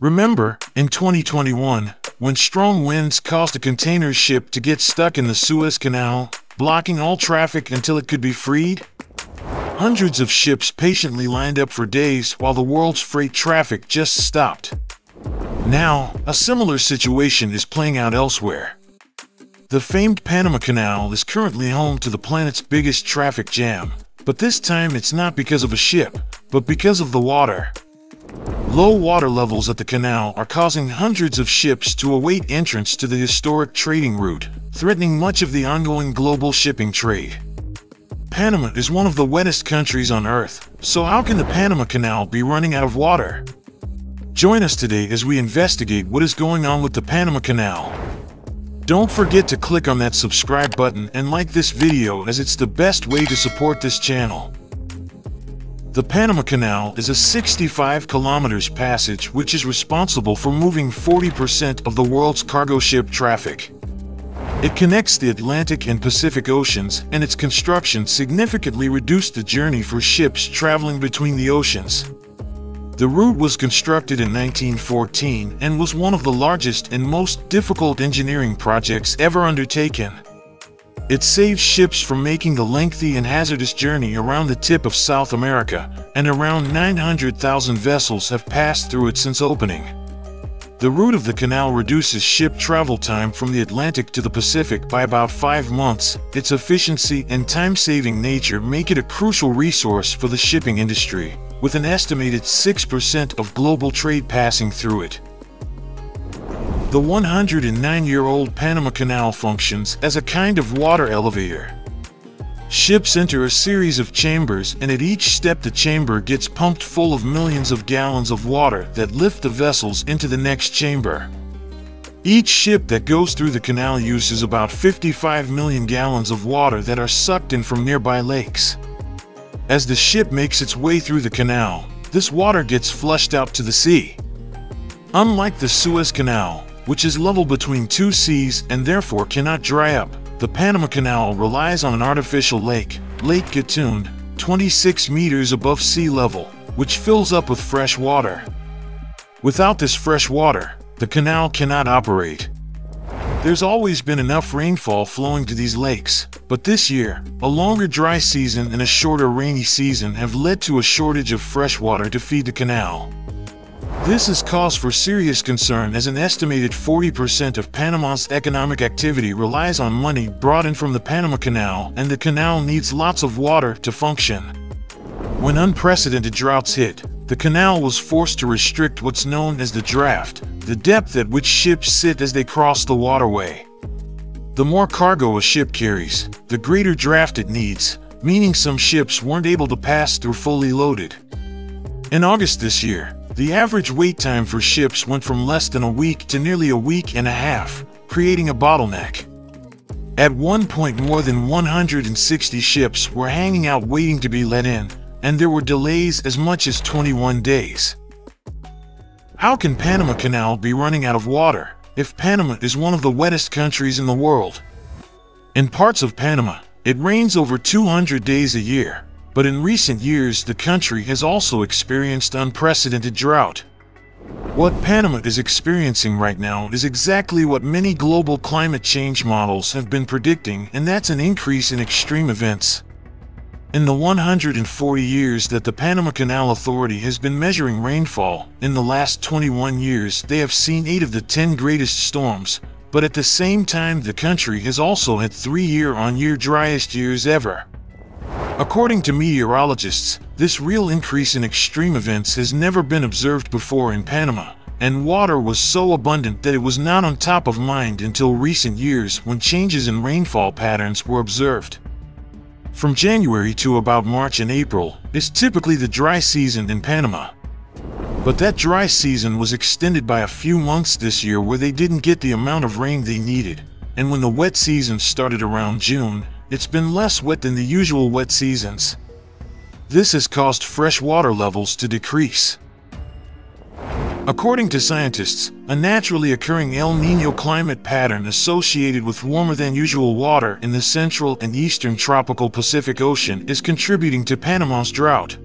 Remember, in 2021, when strong winds caused a container ship to get stuck in the Suez Canal, blocking all traffic until it could be freed? Hundreds of ships patiently lined up for days while the world's freight traffic just stopped. Now, a similar situation is playing out elsewhere. The famed Panama Canal is currently home to the planet's biggest traffic jam, but this time it's not because of a ship, but because of the water. Low water levels at the canal are causing hundreds of ships to await entrance to the historic trading route, threatening much of the ongoing global shipping trade. Panama is one of the wettest countries on Earth, so how can the Panama Canal be running out of water? Join us today as we investigate what is going on with the Panama Canal. Don't forget to click on that subscribe button and like this video, as it's the best way to support this channel. The Panama Canal is a 65-kilometer passage which is responsible for moving 40% of the world's cargo ship traffic. It connects the Atlantic and Pacific Oceans, and its construction significantly reduced the journey for ships traveling between the oceans. The route was constructed in 1914 and was one of the largest and most difficult engineering projects ever undertaken. It saves ships from making the lengthy and hazardous journey around the tip of South America, and around 900,000 vessels have passed through it since opening. The route of the canal reduces ship travel time from the Atlantic to the Pacific by about 5 months. Its efficiency and time-saving nature make it a crucial resource for the shipping industry, with an estimated 6% of global trade passing through it. The 109-year-old Panama Canal functions as a kind of water elevator. Ships enter a series of chambers, and at each step the chamber gets pumped full of millions of gallons of water that lift the vessels into the next chamber. Each ship that goes through the canal uses about 55 million gallons of water that are sucked in from nearby lakes. As the ship makes its way through the canal, this water gets flushed out to the sea. Unlike the Suez Canal, which is level between two seas and therefore cannot dry up, the Panama Canal relies on an artificial lake, Lake Gatun, 26 meters above sea level, which fills up with fresh water. Without this fresh water, the canal cannot operate. There's always been enough rainfall flowing to these lakes, but this year, a longer dry season and a shorter rainy season have led to a shortage of fresh water to feed the canal. This is cause for serious concern, as an estimated 40% of Panama's economic activity relies on money brought in from the Panama Canal, and the canal needs lots of water to function. When unprecedented droughts hit, the canal was forced to restrict what's known as the draft, the depth at which ships sit as they cross the waterway. The more cargo a ship carries, the greater draft it needs, meaning some ships weren't able to pass through fully loaded. In August this year, the average wait time for ships went from less than a week to nearly a week and a half, creating a bottleneck. At one point, more than 160 ships were hanging out waiting to be let in, and there were delays as much as 21 days. How can Panama Canal be running out of water if Panama is one of the wettest countries in the world? In parts of Panama, it rains over 200 days a year. But in recent years, the country has also experienced unprecedented drought. What Panama is experiencing right now is exactly what many global climate change models have been predicting, and that's an increase in extreme events. In the 140 years that the Panama Canal Authority has been measuring rainfall, in the last 21 years they have seen 8 of the 10 greatest storms, but at the same time the country has also had 3 year-on-year driest years ever. According to meteorologists, this real increase in extreme events has never been observed before in Panama, and water was so abundant that it was not on top of mind until recent years, when changes in rainfall patterns were observed. From January to about March and April is typically the dry season in Panama. But that dry season was extended by a few months this year, where they didn't get the amount of rain they needed, and when the wet season started around June, it's been less wet than the usual wet seasons. This has caused fresh water levels to decrease. According to scientists, a naturally occurring El Niño climate pattern associated with warmer than usual water in the central and eastern tropical Pacific Ocean is contributing to Panama's drought.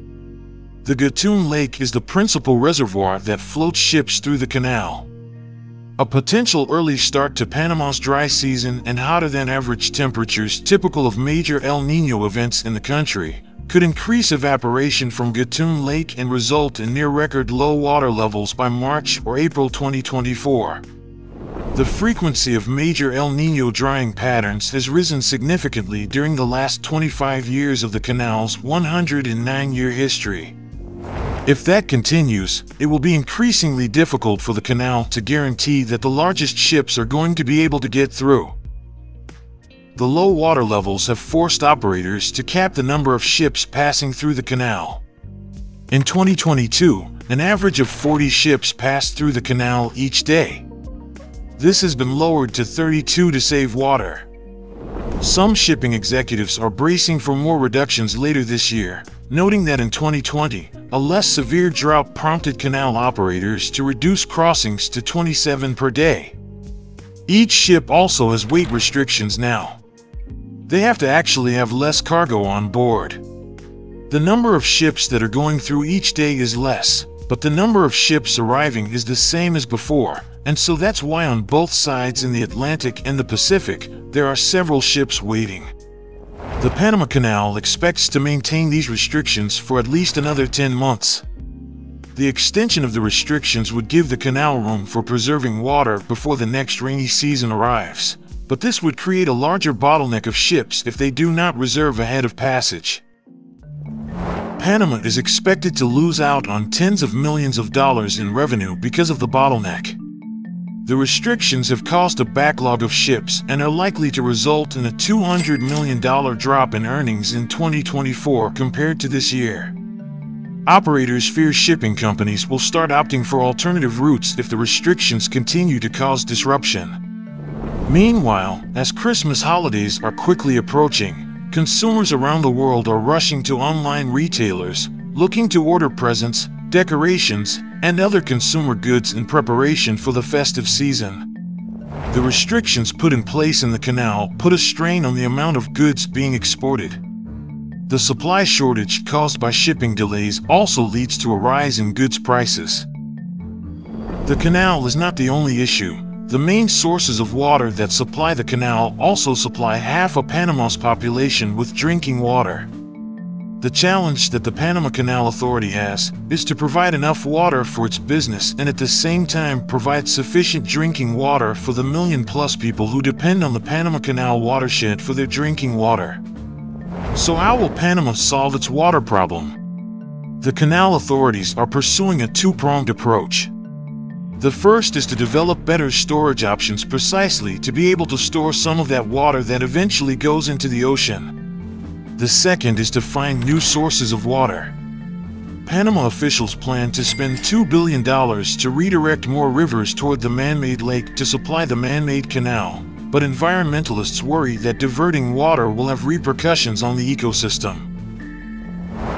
The Gatun Lake is the principal reservoir that floats ships through the canal. A potential early start to Panama's dry season and hotter-than-average temperatures typical of major El Niño events in the country could increase evaporation from Gatun Lake and result in near-record low water levels by March or April 2024. The frequency of major El Niño drying patterns has risen significantly during the last 25 years of the canal's 109-year history. If that continues, it will be increasingly difficult for the canal to guarantee that the largest ships are going to be able to get through. The low water levels have forced operators to cap the number of ships passing through the canal. In 2022, an average of 40 ships passed through the canal each day. This has been lowered to 32 to save water. Some shipping executives are bracing for more reductions later this year, noting that in 2020, a less severe drought prompted canal operators to reduce crossings to 27 per day. Each ship also has weight restrictions now. They have to actually have less cargo on board. The number of ships that are going through each day is less, but the number of ships arriving is the same as before, and so that's why on both sides in the Atlantic and the Pacific, there are several ships waiting. The Panama Canal expects to maintain these restrictions for at least another 10 months. The extension of the restrictions would give the canal room for preserving water before the next rainy season arrives, but this would create a larger bottleneck of ships if they do not reserve ahead of passage. Panama is expected to lose out on tens of millions of dollars in revenue because of the bottleneck. The restrictions have caused a backlog of ships and are likely to result in a $200 million drop in earnings in 2024 compared to this year. Operators fear shipping companies will start opting for alternative routes if the restrictions continue to cause disruption. Meanwhile, as Christmas holidays are quickly approaching, consumers around the world are rushing to online retailers, looking to order presents, decorations, and other consumer goods in preparation for the festive season. The restrictions put in place in the canal put a strain on the amount of goods being exported. The supply shortage caused by shipping delays also leads to a rise in goods prices. The canal is not the only issue. The main sources of water that supply the canal also supply half of Panama's population with drinking water. The challenge that the Panama Canal Authority has is to provide enough water for its business and at the same time provide sufficient drinking water for the million-plus people who depend on the Panama Canal watershed for their drinking water. So how will Panama solve its water problem? The canal authorities are pursuing a two-pronged approach. The first is to develop better storage options precisely to be able to store some of that water that eventually goes into the ocean. The second is to find new sources of water. Panama officials plan to spend $2 billion to redirect more rivers toward the man-made lake to supply the man-made canal, but environmentalists worry that diverting water will have repercussions on the ecosystem.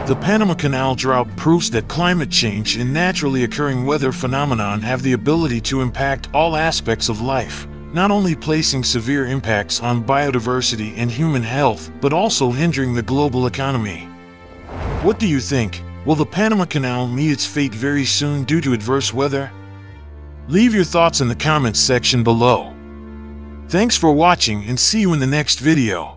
The Panama Canal drought proves that climate change and naturally occurring weather phenomenon have the ability to impact all aspects of life, not only placing severe impacts on biodiversity and human health, but also hindering the global economy. What do you think? Will the Panama Canal meet its fate very soon due to adverse weather? Leave your thoughts in the comments section below. Thanks for watching and see you in the next video.